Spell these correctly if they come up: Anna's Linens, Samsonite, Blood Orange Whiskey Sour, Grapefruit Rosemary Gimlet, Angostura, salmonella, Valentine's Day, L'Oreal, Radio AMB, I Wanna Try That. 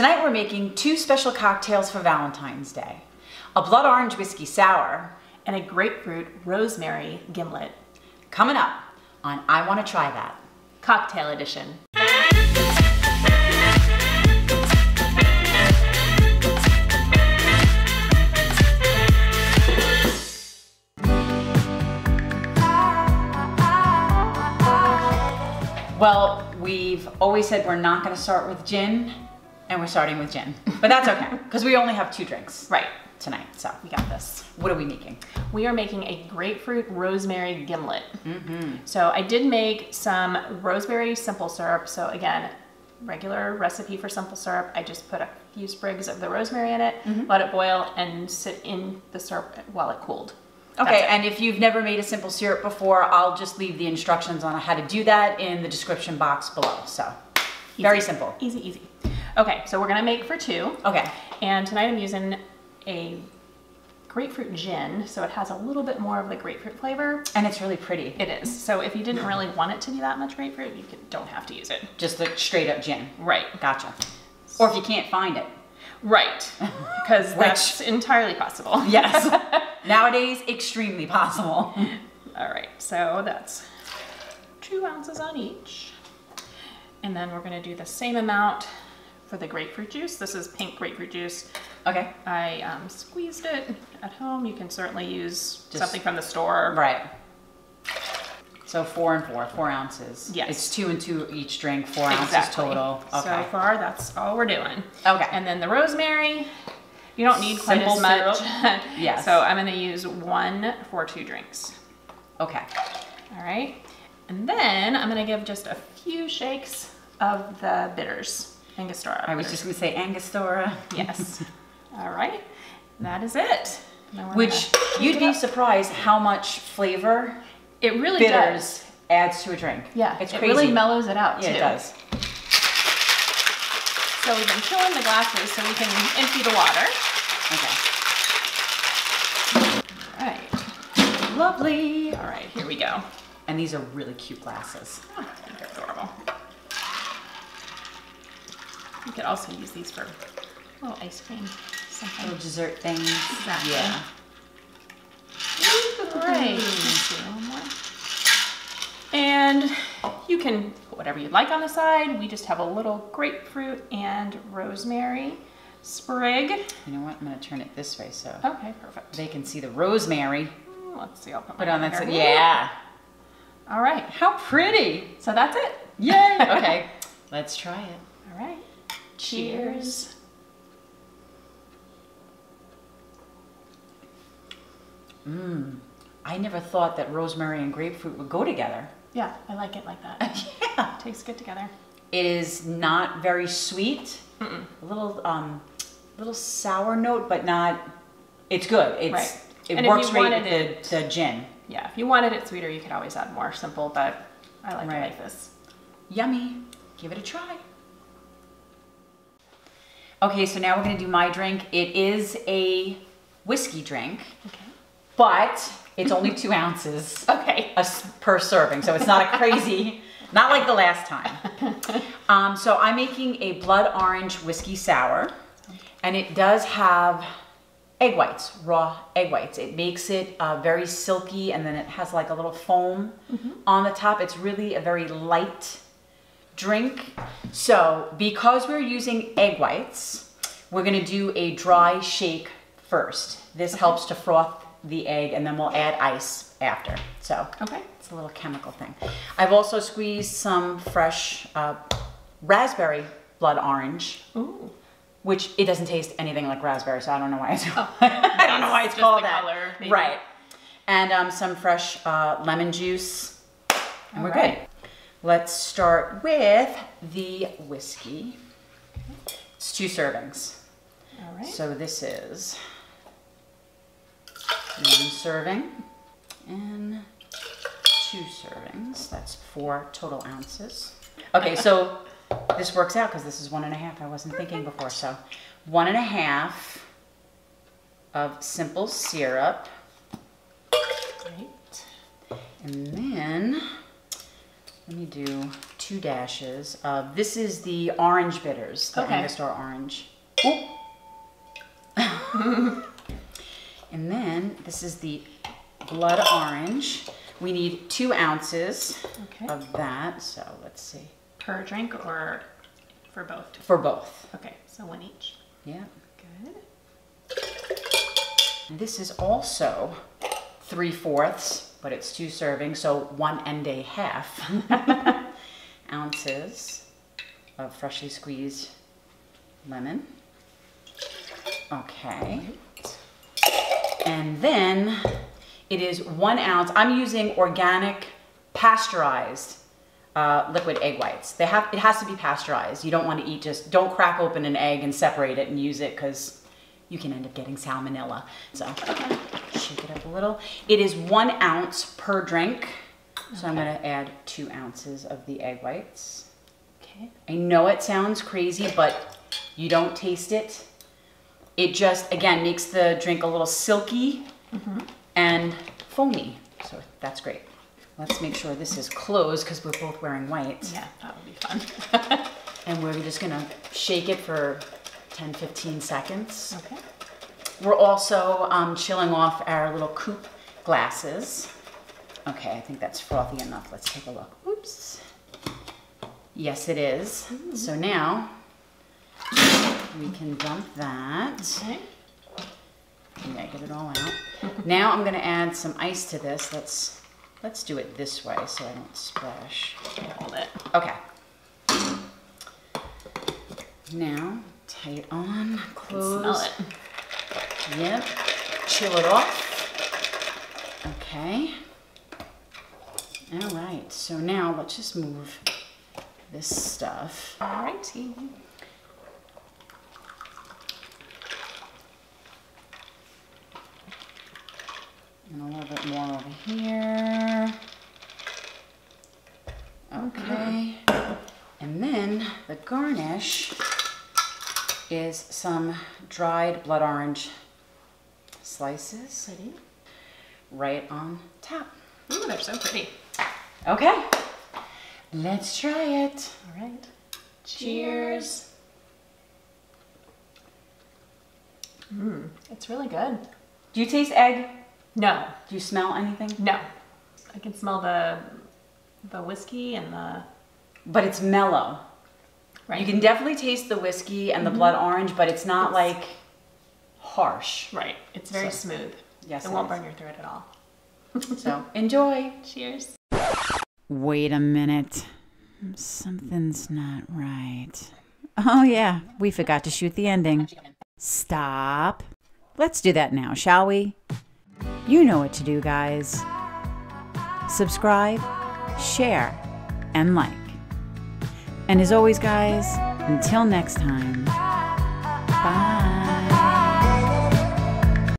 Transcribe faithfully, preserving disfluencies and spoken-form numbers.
Tonight we're making two special cocktails for Valentine's Day. A Blood Orange Whiskey Sour and a Grapefruit Rosemary Gimlet. Coming up on I Wanna Try That, Cocktail Edition. Well, we've always said we're not gonna start with gin, and we're starting with gin. But that's okay, because we only have two drinks right tonight, so we got this. What are we making? We are making a grapefruit rosemary gimlet. Mm-hmm. So I did make some rosemary simple syrup. So again, regular recipe for simple syrup. I just put a few sprigs of the rosemary in it, mm-hmm. let it boil, and sit in the syrup while it cooled. Okay, and if you've never made a simple syrup before, I'll just leave the instructions on how to do that in the description box below. So, easy. Very simple. Easy, easy. Okay, so we're gonna make for two. Okay. And tonight I'm using a grapefruit gin, so it has a little bit more of the grapefruit flavor. And it's really pretty. It is. So if you didn't really want it to be that much grapefruit, you don't have to use it. Just the straight up gin. Right. Gotcha. Or if you can't find it. Right, because that's entirely possible. Yes. Nowadays, extremely possible. All right, so that's two ounces on each. And then we're gonna do the same amount for the grapefruit juice. This is pink grapefruit juice. Okay. I um, squeezed it at home. You can certainly use Just, something from the store. Right. So four and four, four ounces. Yes. It's two and two each drink, four exactly. ounces total. Okay. So far, that's all we're doing. Okay. And then the rosemary, you don't need quite Simple as much. Syrup. Yes. So I'm gonna use one for two drinks. Okay. All right. And then I'm gonna give just a few shakes of the bitters, Angostura. I was bitters. just gonna say Angostura. Yes. All right. That is it. Which you'd be surprised how much flavor It really Bitters does. adds to a drink. Yeah, it's crazy. It really mellows it out, yeah, too. Yeah, it does. So we've been filling the glasses so we can empty the water. Okay. All right. Lovely. All right, here we go. And these are really cute glasses. Oh, they're adorable. You could also use these for a little ice cream. Something. Little dessert things. Exactly. Yeah. All right. Mm-hmm. And you can put whatever you'd like on the side. We just have a little grapefruit and rosemary sprig. You know what? I'm going to turn it this way so okay, perfect. They can see the rosemary. Let's see. I'll put, put on that side. Yeah. All right. How pretty. So that's it. Yay. Okay. Let's try it. All right. Cheers. Mmm. I never thought that rosemary and grapefruit would go together. Yeah, I like it like that. Yeah. It tastes good together. It is not very sweet. Mm-mm. A little um, little sour note, but not, it's good. It's, right. It and works right with the, the gin. Yeah, if you wanted it sweeter, you could always add more simple, but I like right. it like this. Yummy. Give it a try. Okay, so now we're gonna do my drink. It is a whiskey drink, okay. but it's only two ounces okay. a, per serving, so it's not a crazy, not like the last time. Um, so I'm making a blood orange whiskey sour, and it does have egg whites, raw egg whites. It makes it uh, very silky, and then it has like a little foam mm-hmm. on the top. It's really a very light drink. So because we're using egg whites, we're gonna do a dry shake first. This okay. helps to froth the egg, and then we'll add ice after. So okay. it's a little chemical thing. I've also squeezed some fresh uh, raspberry blood orange, Ooh. which it doesn't taste anything like raspberry, so I don't know why it's, oh, I don't know why it's called that. Color, right. And um, some fresh uh, lemon juice, and All we're right. good. Let's start with the whiskey. Okay. It's two servings. All right. So this is one serving and two servings. That's four total ounces. Okay, so this works out because this is one and a half. I wasn't thinking before. So one and a half of simple syrup. Great. And then let me do two dashes of, this is the orange bitters, the okay. Angostura orange. And then this is the blood orange. We need two ounces okay. of that. So let's see. Per drink or for both? For both. Okay, so one each. Yeah. Good. This is also three fourths, but it's two servings, so one and a half ounces of freshly squeezed lemon. Okay. And then it is one ounce. I'm using organic pasteurized uh, liquid egg whites. They have, it has to be pasteurized. You don't want to eat just, don't crack open an egg and separate it and use it because you can end up getting salmonella. So shake it up a little. It is one ounce per drink. So okay. I'm gonna add two ounces of the egg whites. Okay. I know it sounds crazy, but you don't taste it. It just, again, makes the drink a little silky mm-hmm. and foamy. So that's great. Let's make sure this is closed because we're both wearing white. Yeah, that would be fun. And we're just gonna shake it for ten, fifteen seconds. Okay. We're also um, chilling off our little coupe glasses. Okay, I think that's frothy enough. Let's take a look. Oops. Yes, it is. Mm-hmm. So now, we can dump that. Okay. Yeah, get it all out. Now I'm gonna add some ice to this. Let's let's do it this way so I don't splash. Hold it. Okay. Now tie it on. Close. I can smell it. Yep. Chill it off. Okay. All right. So now let's just move this stuff. All righty. And a little bit more over here. Okay. And then the garnish is some dried blood orange slices. Pretty. Right on top. Ooh, they're so pretty. Okay. Let's try it. All right. Cheers. Mmm. It's really good. Do you taste egg? No. Do you smell anything? No. I can smell the the whiskey and the... But it's mellow. Right. You can definitely taste the whiskey and the mm-hmm. blood orange, but it's not it's... like harsh. Right. It's very so, smooth. Yes, it, it won't burn your throat at all. So enjoy. Cheers. Wait a minute. Something's not right. Oh yeah, we forgot to shoot the ending. Stop. Let's do that now, shall we? You know what to do, guys. Subscribe, share, and like. And as always, guys, until next time, bye.